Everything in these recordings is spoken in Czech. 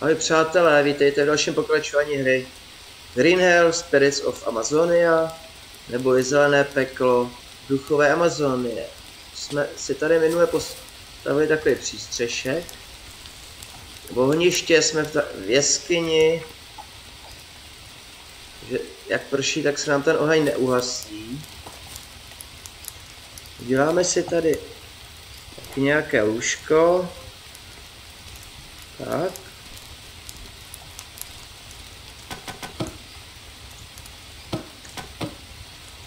Ahoj přátelé, vítejte v dalším pokračování hry Green Hell Spirits of Amazonia, nebo i Zelené peklo Duchové Amazonie. Jsme si tady minule postavili takový přístřešek. V ohniště jsme v jeskyni. Že jak prší, tak se nám ten oheň neuhasí. Děláme si tady nějaké lůžko. Tak.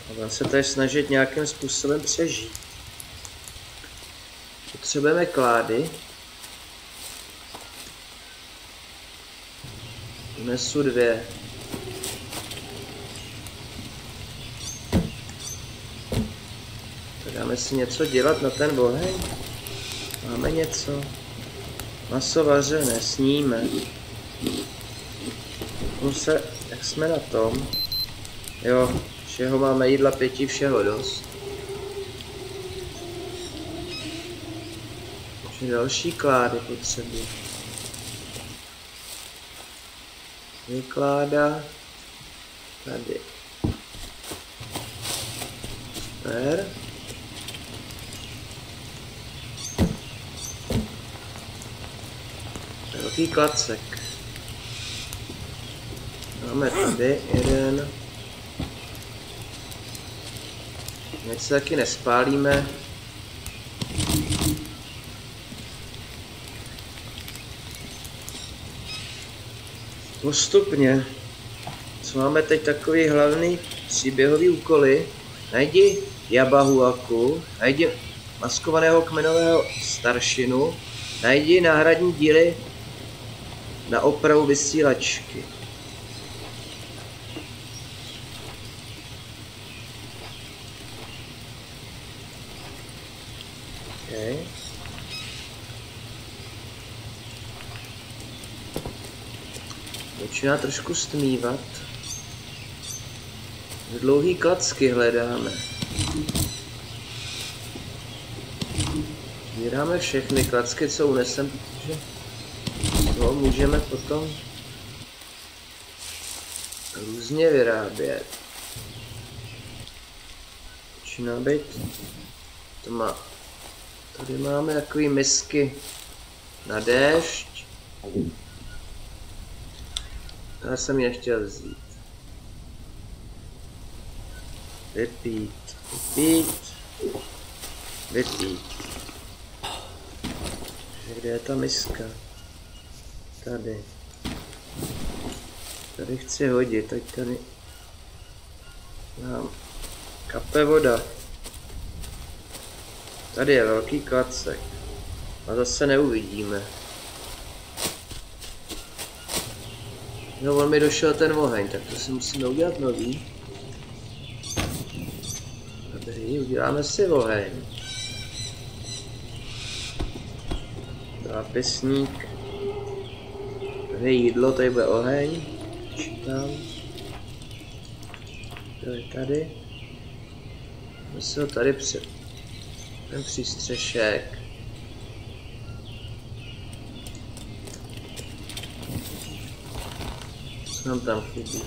A budeme se tady snažit nějakým způsobem přežít. Potřebujeme klády. Unesu dvě. Tak dáme si něco dělat na ten oheň. Máme něco. Masovaře nesníme. Jak jsme na tom? Jo, všeho máme, jídla pěti, všeho dost. Takže další klády potřebuji. Vykláda. Tady. Super. Velký klacek. Máme tady jeden. Nic se taky nespálíme. Postupně. Co máme teď takový hlavní příběhový úkoly? Najdi Jabaguaku, najdi maskovaného kmenového staršinu, najdi náhradní díly na opravu vysílačky. Okay. Začíná trošku stmívat. Dlouhý klacky hledáme. Sbíráme všechny klacky, co unesem, protože to můžeme potom různě vyrábět. Začíná být. To má. Tady máme takové misky na déšť. Já jsem ji nechtěl vzít. Vypít, vypít, vypít. Kde je ta miska? Tady. Tady chci hodit, tak tady nám kape voda. Tady je velký klacek. A zase neuvidíme. No, on mi došel ten oheň, tak to si musíme udělat nový. Dobrý, uděláme si oheň. Zápisník. Tady jídlo, tady bude oheň. Čítám. To je tady. Musím tady ten přístřešek. Co nám tam chybí?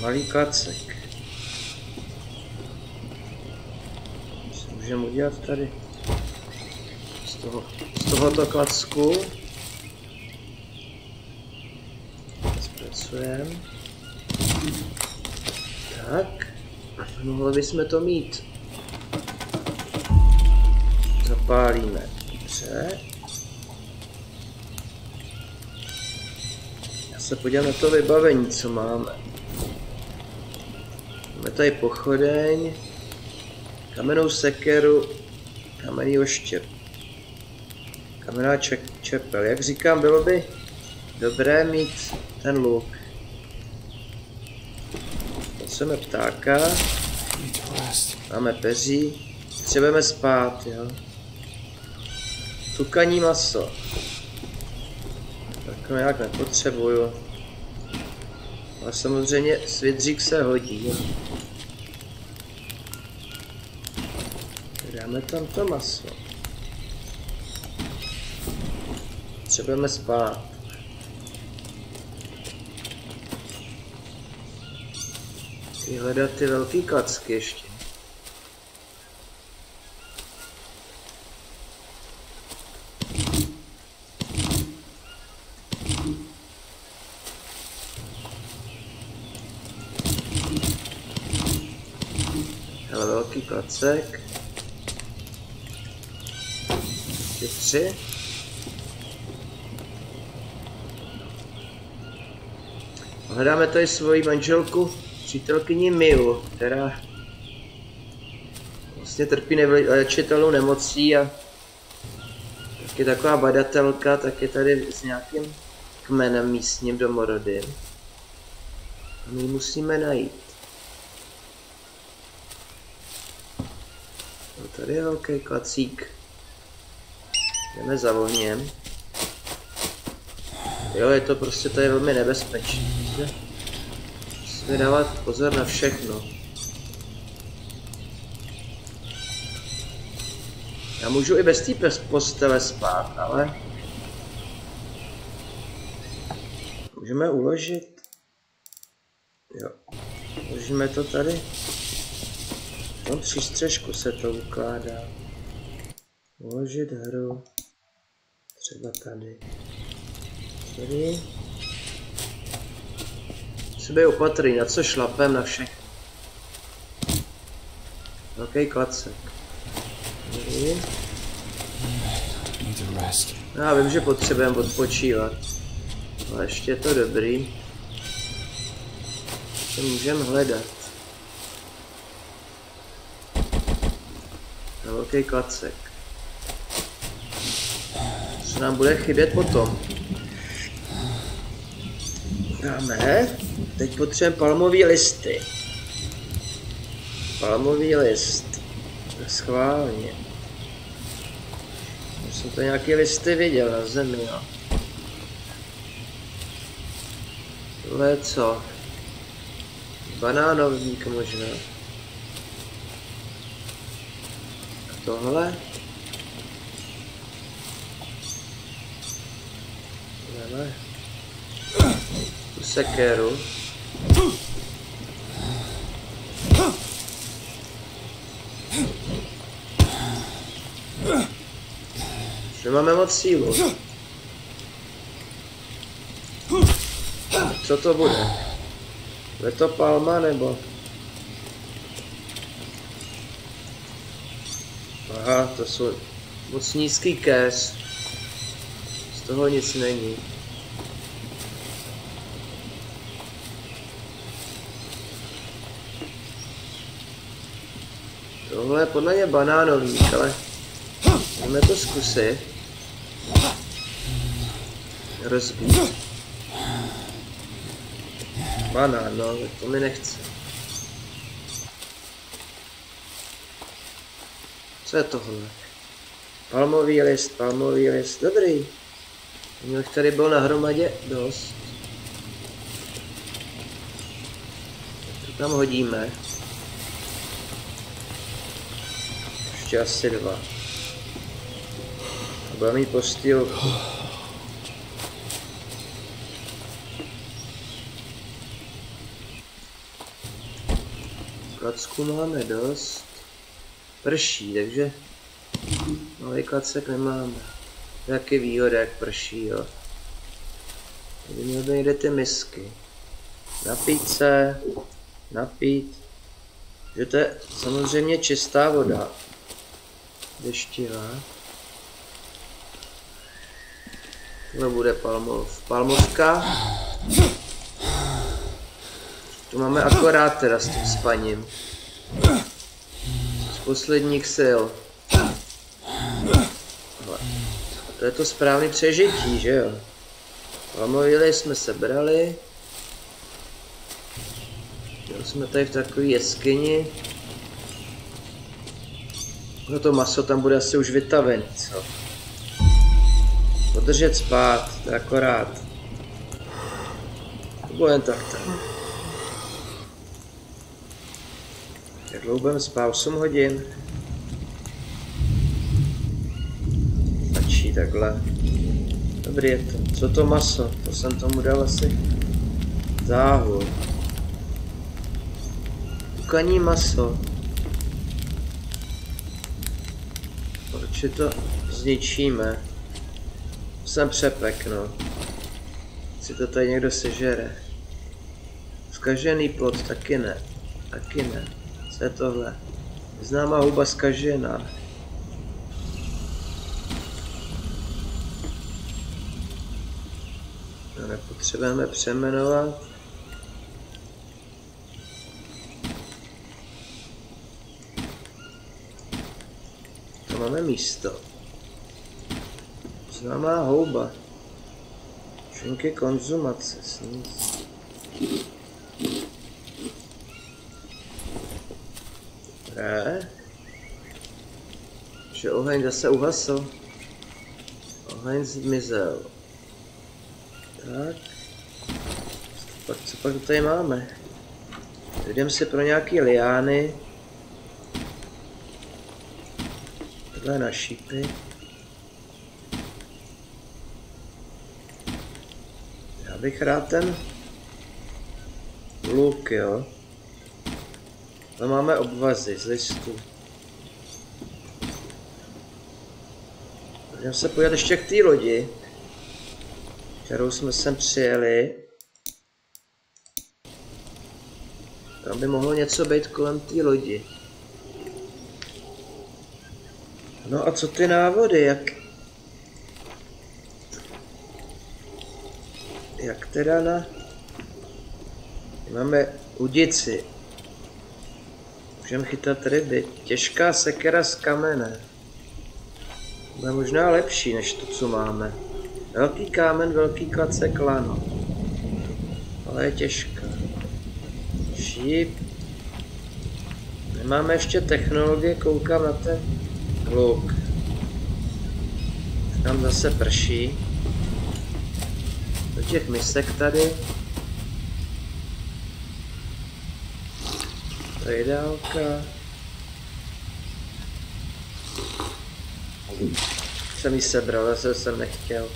Malý klacek. Co můžeme udělat tady? Z tohoto klacku zpracujeme. Tak. Mohli bychom to mít. Zapálíme. Dobře. Já se podívám na to vybavení, co máme. Máme tady pochodeň, kamennou sekeru, kamenný oštěp, kamenná čepel. Jak říkám, bylo by dobré mít ten luk. Potřebujeme ptáka, máme peří, potřebujeme spát, jo. Tukaní maso. Tak nějak nepotřebuju. Ale samozřejmě svidřík se hodí. Dáme tam to maso. Potřebujeme spát. Vyhledat ty velký klacky ještě. Hele, velký klacek. Ty tři. Hledáme tady svoji manželku, přítelkyni Milu, která vlastně trpí léčitelnou nemocí a tak je taková badatelka, tak je tady s nějakým kmenem místním domorodým. A my ji musíme najít. No tady je velký klacík. Jdeme za ohněm. Jo, je to prostě tady velmi nebezpečné. Musíme dávat pozor na všechno. Já můžu i bez té postele spát, ale... Můžeme uložit... Jo. Uložíme to tady. V tom přístřešku se to ukládá. Uložit hru. Třeba tady. Tady. Musíme opatrný, na co šlapem, na všechno. Velký klacek. Tady. Já vím, že potřebujeme odpočívat. Ale ještě je to dobrý. To můžeme hledat. Na velký klacek. Co nám bude chybět potom? Dáme. Teď potřebujeme palmový listy. Palmový list. Schválně. Já jsem to nějaké listy viděl na zemi, jo. Tohle je co? Banánovník možná. A tohle? Tohle. Sekeru. Nemáme moc sílu. Co to bude? Bude to palma nebo? Aha, to jsou moc nízký kéz. Z toho nic není. Tohle je podle mě banánovník, ale jdeme to zkusit. Rozbít. Banán, no, to mi nechce. Co je tohle? Palmový list, palmový list, dobrý. Mělch tady byl na hromadě dost. To tam hodíme. Ještě asi dva. A bude mít postýlku. Klacku máme dost. Prší, takže... Malý klacek nemáme. Taky výhoda, jak prší, jo. Tady měl by někde ty misky. Napít se. Napít. Že to je samozřejmě čistá voda. Deštivá. Tohle bude palmov. Palmovka. Tu máme akorát teda s tím spaním. Z posledních sil. To je to správné přežití, že jo? Palmový list jsme sebrali. Jsme tady v takové jeskyni. No to maso tam bude asi už vytavené, co? Podržet spát, to je akorát. To bude jen tak tam. Jak dlouho budeme spát? 8 hodin. Stačí takhle. dobrý je to. Co to maso? To jsem tomu dal asi záhul. Koní maso. Proč to zničíme? Jsem přepekno. Si to tady někdo sežere. Zkažený plot, taky ne. Taky ne. Co je tohle? Známá huba zkažená. No, nepotřebujeme přejmenovat. To máme místo. Známá houba. Čunky konzumace. Sníz. Dobré. Že oheň zase uhasl. Oheň zmizel. Tak. Co pak tady máme? Jdeme si pro nějaký liány. Tohle je na šípy. Já bych rád ten luk, jo. Tam máme obvazy z listů. Můžeme se podívat ještě k té lodi, kterou jsme sem přijeli. Tam by mohlo něco být kolem té lodi. No a co ty návody, jak teda na... Máme udici. Můžeme chytat ryby. Těžká sekera z kamene. To je možná lepší než to, co máme. Velký kámen, velký klacek lano. Ale je těžká. Šíp. Nemáme ještě technologie, koukám na ten hluk. Tam zase prší. Do těch misek tady. Dálka. Jsem ji sebral, zase jsem nechtěl.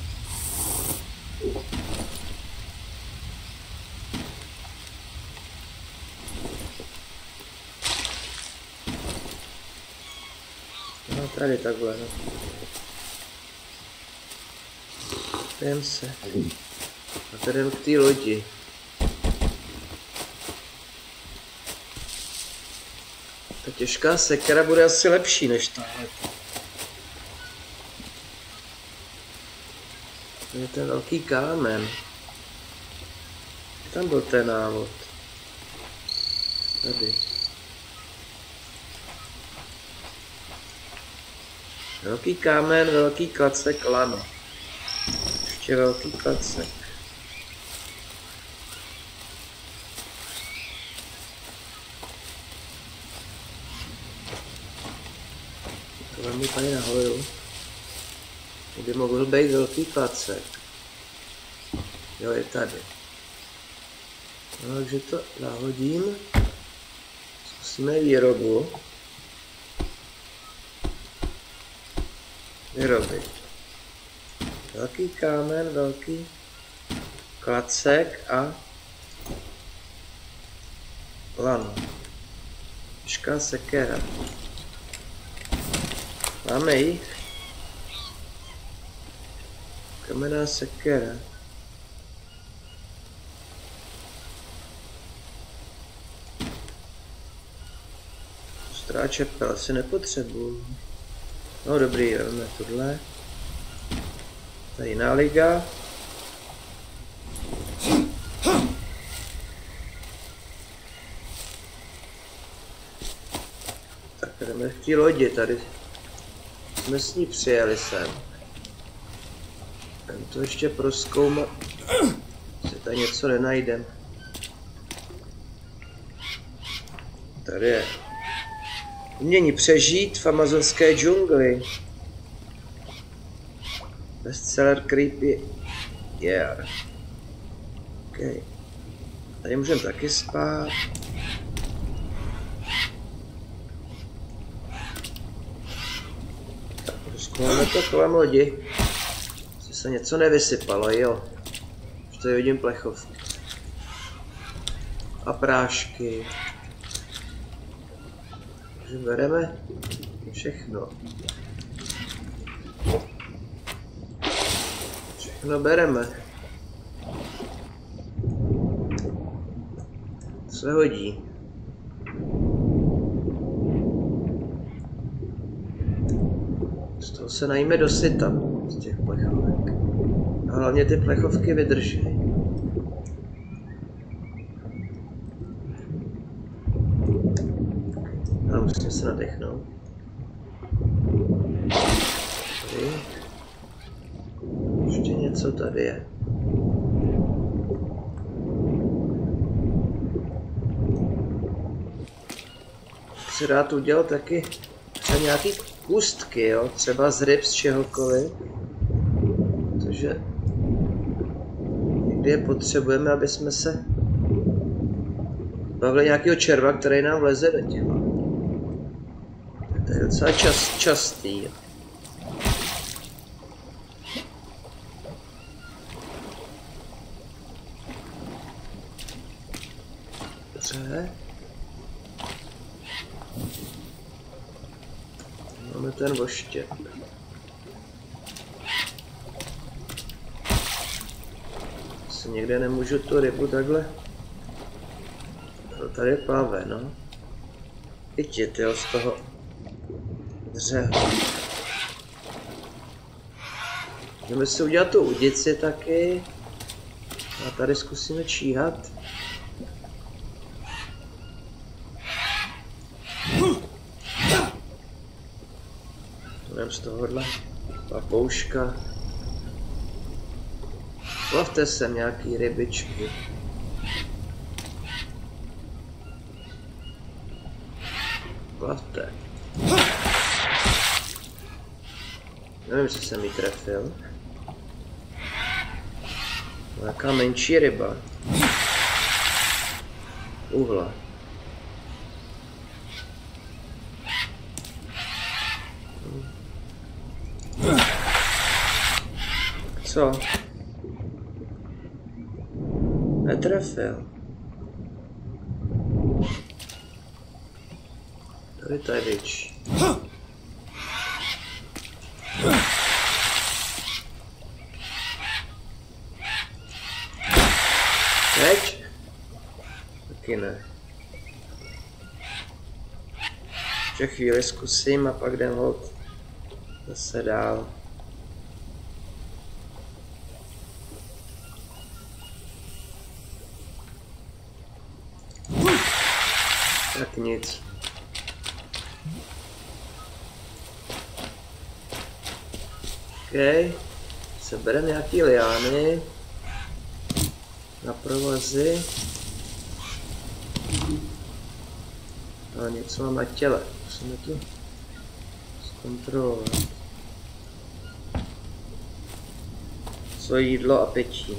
No tady takhle. Jdeme se. A tady k té lodi. Ta těžká sekera bude asi lepší než tahle. To je ten velký kámen. Tam byl ten návod. Tady. Velký kámen, velký klacek lano. Ještě velký klacek. Vemu tady nahoru, kdyby mohl být velký placek. Jo, je tady. No, takže to nahodím. Zkusíme výrobu. Vyrobit. Velký kámen, velký klacek a lano. Těžká sekera. Máme ji. Kamenná sekera. Ostrá čepel asi nepotřebuji. No dobrý, rovně tohle. To je jiná liga. Tak jdeme v té lodi tady. Jsme s ní přijeli sem. Jdeme to ještě prozkoumat. Se tady něco nenajdem. Tady je. Umění přežít v amazonské džungli. Bestseller Creepy Year. Okay. Tady můžeme taky spát. Máme to kolem lodi. se něco nevysypalo, jo. Už tady vidím plechovky. A prášky. Takže bereme všechno. Všechno bereme. To se hodí. Z toho se najíme do syta, z těch plechovek. A hlavně ty plechovky vydrží. A musím se nadechnout. Tady. Ještě něco tady je. Si rád udělal taky nějaký kůstky, jo? Třeba z ryb, z čehokoliv. Protože někdy je potřebujeme, aby jsme se bavili nějakého červa, který nám vleze do těla. To je docela častý. Dobře. Máme ten voštěp. Asi někde nemůžu tu rybu takhle. Tady je páve, no. Chytit, jo, z toho dřehu. Můžeme si udělat tu udici taky. A tady zkusíme číhat. Z tohohle papouška. Plavte sem nějaký rybičky. Plavte. Nevím, jestli jsem ji trefil. Nějaká menší ryba. Uhla. Co? Netrefil. Tady ta věč. Věč? Taky ne. Ještě chvíli zkusím a pak jdem hod zase dál. Tak nic. OK. Sebereme nějaký liány. Na provazy. A něco mám na těle. Musíme to zkontrolovat. Co jídlo a pití.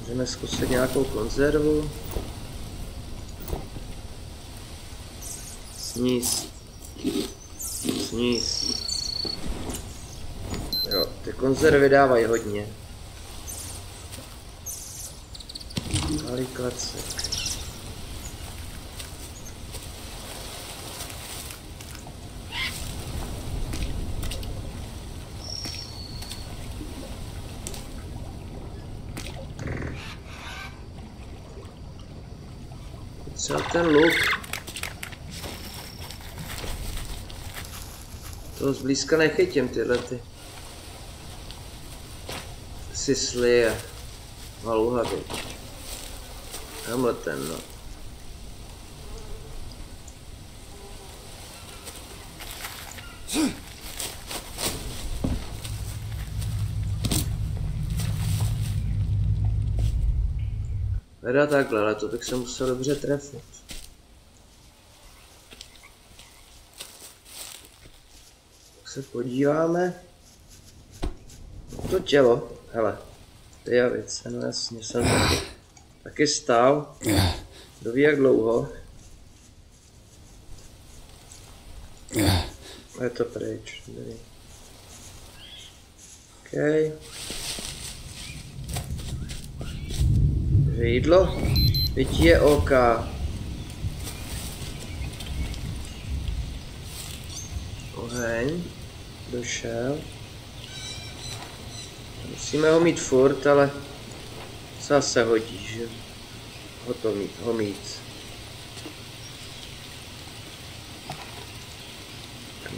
Můžeme zkusit nějakou konzervu. Sníst. Sníst. Jo, ty konzervy dávají hodně. Malý klacek. Třeba ten luk. To zblízka nechytím tyhle ty sisly a valuhavy. Tamhle ten, no. Teda takhle, ale to bych se musel dobře trefit. Se podíváme. To tělo, hele, ty javice, no jasně, jsem taky stál, kdo ví jak dlouho. Je to pryč, tady. OK. Okay. Jídlo? Teď je OK. Oheň. Došel. Musíme ho mít furt, ale zase hodí, že? Ho mít.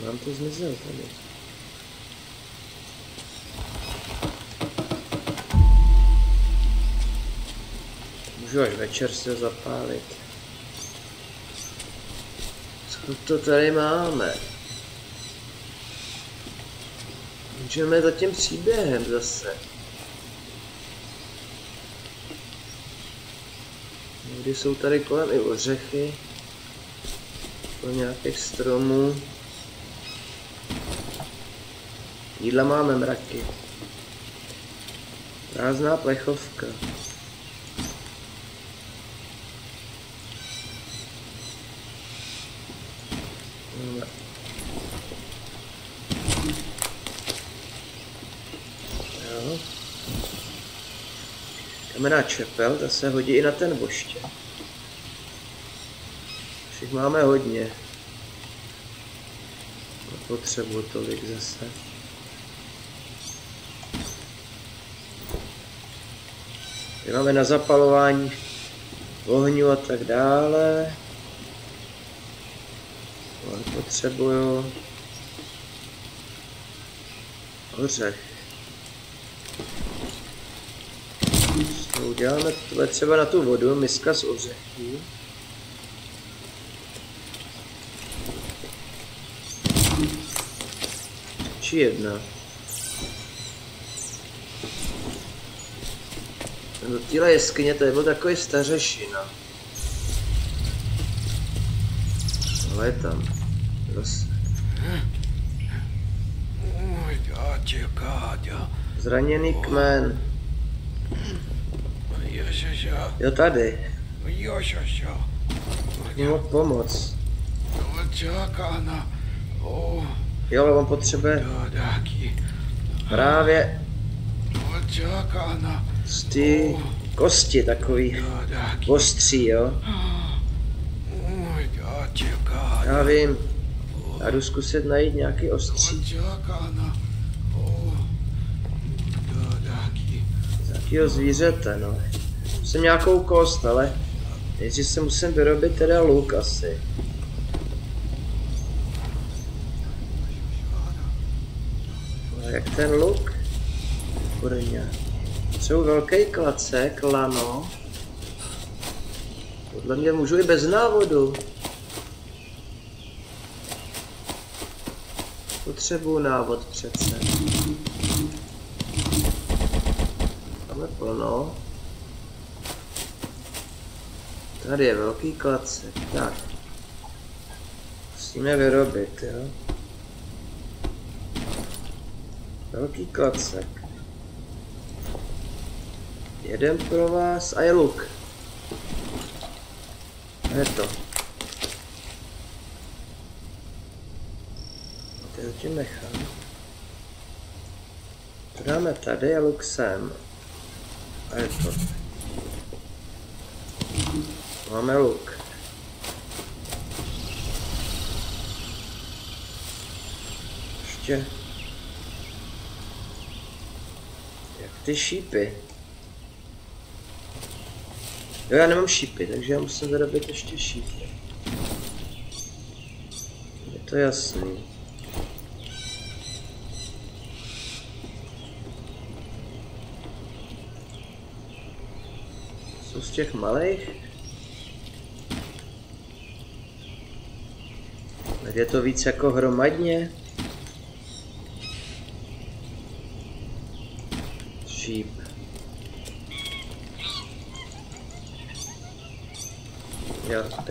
Mám to zmizel tady. Můžu až večer se zapálit. Co to tady máme? Můžeme za tím příběhem zase. Někdy jsou tady kolem i ořechy. Po nějakých stromů. Jídla máme mraky. Prázdná plechovka. Kamená čepel, ta se hodí i na ten boště. Všich máme hodně. Nepotřebuji tolik zase. Tady máme na zapalování ohňu a tak dále. Potřebuju ořech. Uděláme tohle třeba na tu vodu, miska z ořechů. Či jedna. Do téhle jeskyně to byl takový stařešina. Ale je tam. Zase. Zraněný kmen. Jo, tady. Měl pomoc. Jo, ale on potřebuje právě z ty kosti takový ostří, jo. Já vím. Já jdu zkusit najít nějaký ostří. Z jakého zvířete, no. Jsem nějakou kost, ale nejdřív se musím vyrobit teda luk asi. Ale jak ten luk? Kurňa. Jsou velký klacek, lano. Podle mě můžu i bez návodu. Potřebuju návod přece. Máme plno. Tady je velký klacek, tak. Musíme vyrobit, jo. Velký klacek. Jeden pro vás a je luk. A je to. To tím nechám. To dáme tady a luk sem. A je to. Máme luk. Ještě. Jak ty šípy. Jo, já nemám šípy, takže já musím vyrobit ještě šípy. Je to jasný. Jsou z těch malých? Je to víc jako hromadně. Šíp. Jo, tak.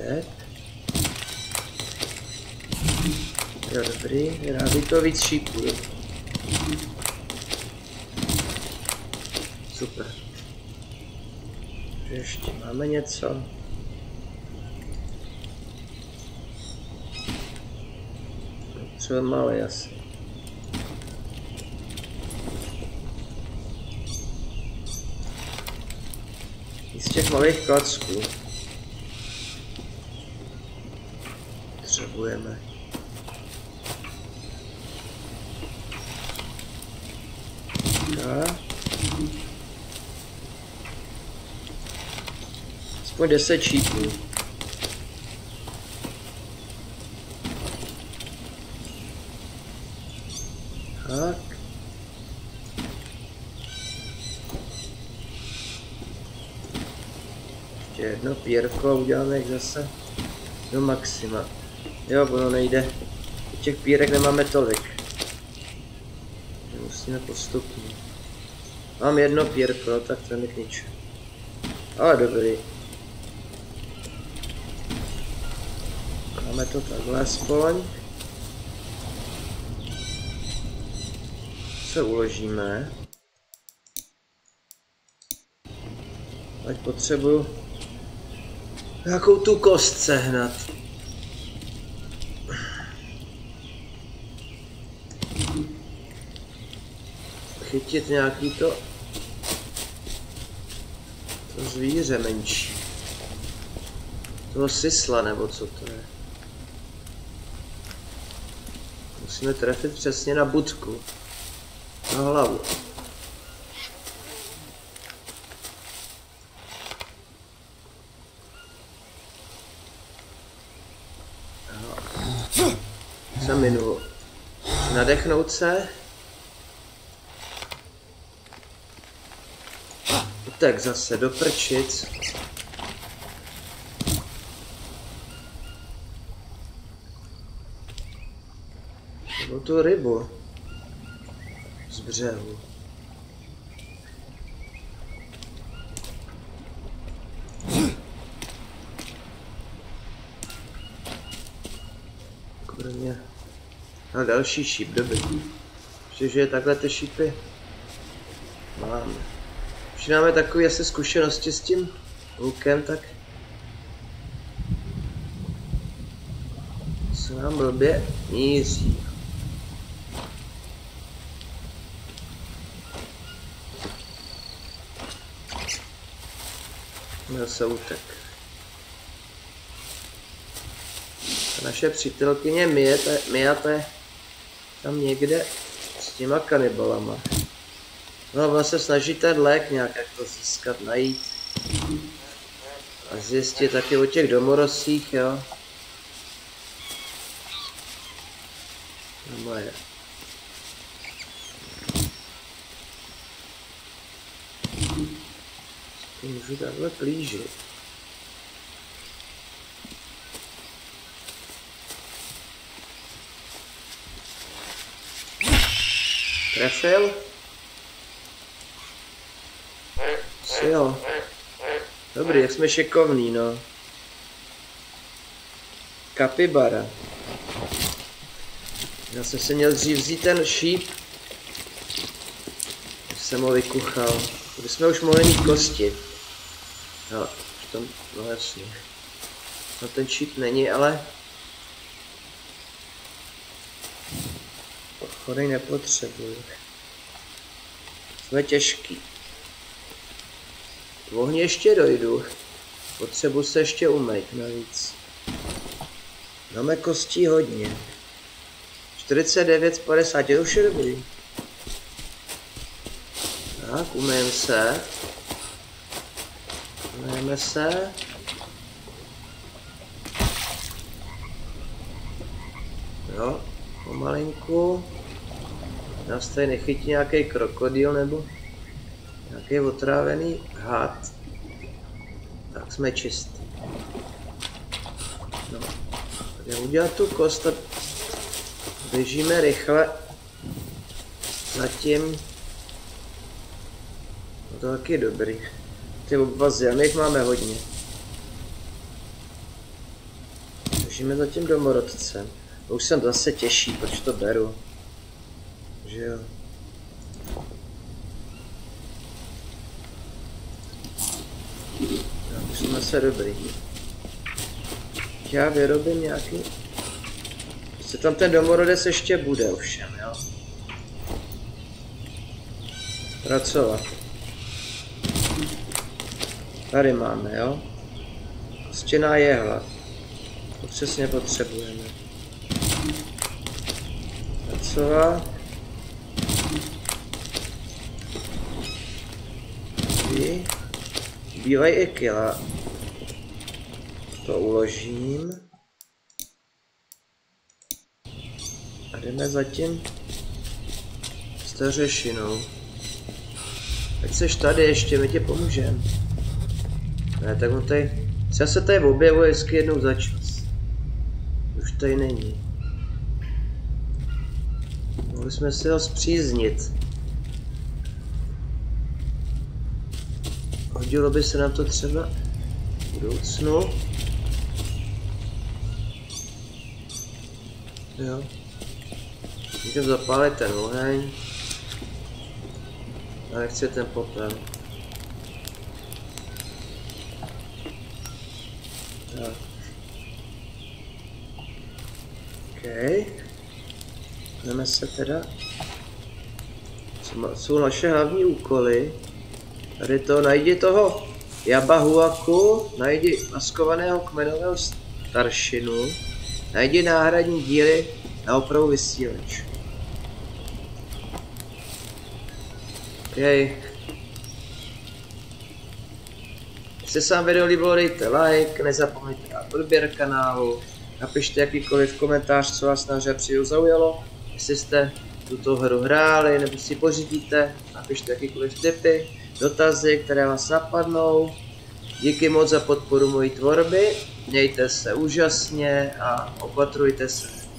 Jo, dobrý. Rádi to víc šípů. Super. Ještě máme něco. Malý asi. malých klacků. Potřebujeme. Aspoň 10 šípů. Tak. Ještě jedno pírko a uděláme jich zase do maxima. Jo, ono nejde. Těch pírek nemáme tolik. Musíme postupně. Mám jedno pírko, tak to je k ničemu. Ale dobrý. Máme to takhle aspoň. Se uložíme. Ať potřebuju nějakou tu kost sehnat. Chytit nějaký to zvíře menší. Toho sisla nebo co to je. Musíme trefit přesně na budku. Na hlavu. Za minulo. Nadechnout se. Tak zase do prčic. Nebo tu rybu. Z břehu. Kromě. A další šíp, dobrý. Protože je takhle ty šípy. Máme. Když máme takové asi zkušenosti s tím lukem, tak se nám blbě míří. Měl se útek. A naše přítelkyně Mijate tam někde s těma kanibalama. No, ona se snaží ten lék nějak to získat, najít a zjistit taky o těch domorosích, jo. No je. Můžu takhle plížit. Trefil? Jo. Dobrý, jak jsme šikovní, no. Capybara. Já jsem se měl dřív vzít ten šíp. Jsem ho vykuchal. Kdyby jsme už mohli mít kosti. No, v tom, no jasně. No ten šíp není, ale... Chodej nepotřebuji. Jsme těžký. V ohni ještě dojdu. Potřebuji se ještě umýt navíc. Máme kostí hodně. 49 z 50, je už je dobrý. Tak, umyjem se. Umyjeme se. Jo, pomalinku. Nás tady nechytí nějaký krokodýl nebo... Nějaký otrávený had. Tak jsme čistí. No, tady udělat tu kost a běžíme rychle. Zatím. No to taky je dobrý. Ty obvazy, máme hodně. Běžíme zatím domorodcem. Už jsem zase těžší, proč to beru. Že jo. Jsme se dobrý. Já vyrobím nějaký... Se tam ten domorodec ještě bude ovšem, jo? Pracovat. Tady máme, jo? Stěná jehla. To přesně potřebujeme. Pracovat. Bílej ikila. To uložím. A jdeme zatím stařešinou. Ať seš tady ještě, my tě pomůžeme. Ne, tak on tady... Třeba se tady objevuje vždycky jednou za čas. Už tady není. Mohli jsme si ho zpříznit. Hodilo by se nám to třeba v budoucnu. Jo. Můžeme zapálit ten oheň. A nechci ten popel. Tak. OK. Jdeme se teda. Co jsou naše hlavní úkoly? Tady to, najdi toho Jabaguaku, najdi maskovaného kmenového staršinu, najdi náhradní díly na opravu vysílačů. Okej. Jestli se vám video líbilo, dejte like, nezapomeňte na odběr kanálu, napište jakýkoliv komentář, co vás na hře příliš zaujalo, jestli jste tuto hru hráli nebo si pořídíte, napište jakýkoliv tipy, dotazy, které vás napadnou. Díky moc za podporu mojí tvorby, mějte se úžasně a opatrujte se.